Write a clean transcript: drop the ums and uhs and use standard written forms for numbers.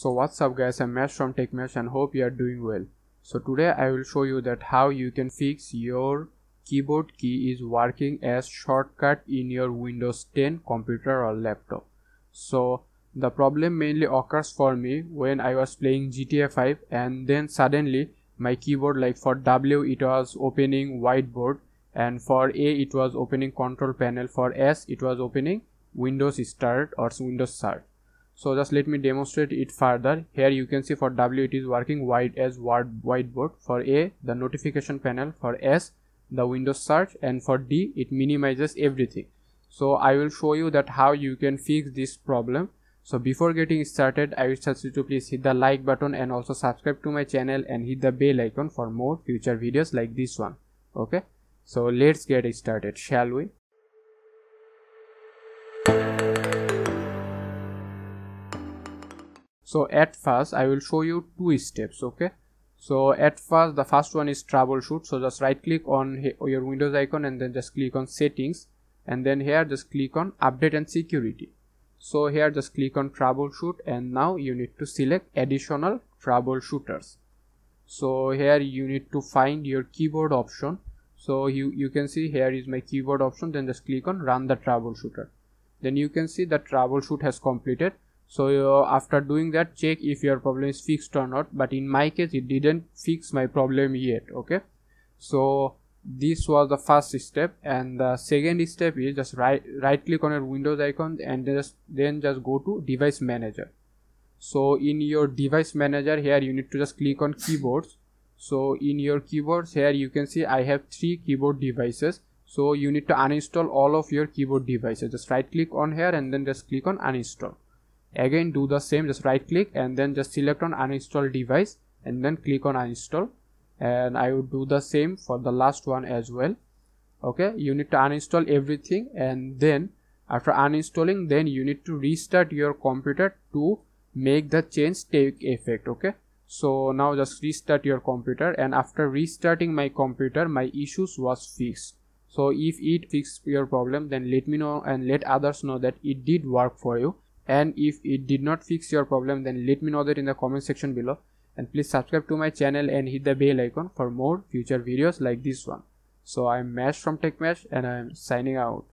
So what's up guys, I'm Mash from TechMash and hope you are doing well. So today I will show you that how you can fix your keyboard key is working as shortcut in your Windows 10 computer or laptop. So the problem mainly occurs for me when I was playing GTA 5 and then suddenly my keyboard, like for W it was opening whiteboard, and for A it was opening control panel, for S it was opening Windows Start or Windows Search. So just let me demonstrate it further. Here you can see for W it is working wide as whiteboard, for A the notification panel, for S the Windows Search, and for D it minimizes everything. So I will show you that how you can fix this problem. So before getting started, I would suggest you to please hit the like button and also subscribe to my channel and hit the bell icon for more future videos like this one. Okay, so let's get started, shall we? So at first I will show you two steps. Okay, so at first the first one is troubleshoot. So just right click on your Windows icon and then just click on settings, and then here just click on update and security. So here just click on troubleshoot, and now you need to select additional troubleshooters. So here you need to find your keyboard option. So you can see here is my keyboard option, then just click on run the troubleshooter. Then you can see the troubleshoot has completed. So after doing that, check if your problem is fixed or not, but in my case it didn't fix my problem yet. Okay, so this was the first step, and the second step is just right click on your Windows icon and then just go to device manager. So in your device manager, here you need to just click on keyboards. So in your keyboards, here you can see I have 3 keyboard devices. So you need to uninstall all of your keyboard devices. Just right click on here and then just click on uninstall. Again do the same, just right click and then just select on uninstall device and then click on uninstall, and I would do the same for the last one as well. Okay, you need to uninstall everything, and then after uninstalling, then you need to restart your computer to make the change take effect. Okay, so now just restart your computer, and after restarting my computer my issues was fixed. So if it fixed your problem, then let me know and let others know that it did work for you. And if it did not fix your problem, then let me know that in the comment section below, and please subscribe to my channel and hit the bell icon for more future videos like this one. So I'm Mash from TechMash and I'm signing out.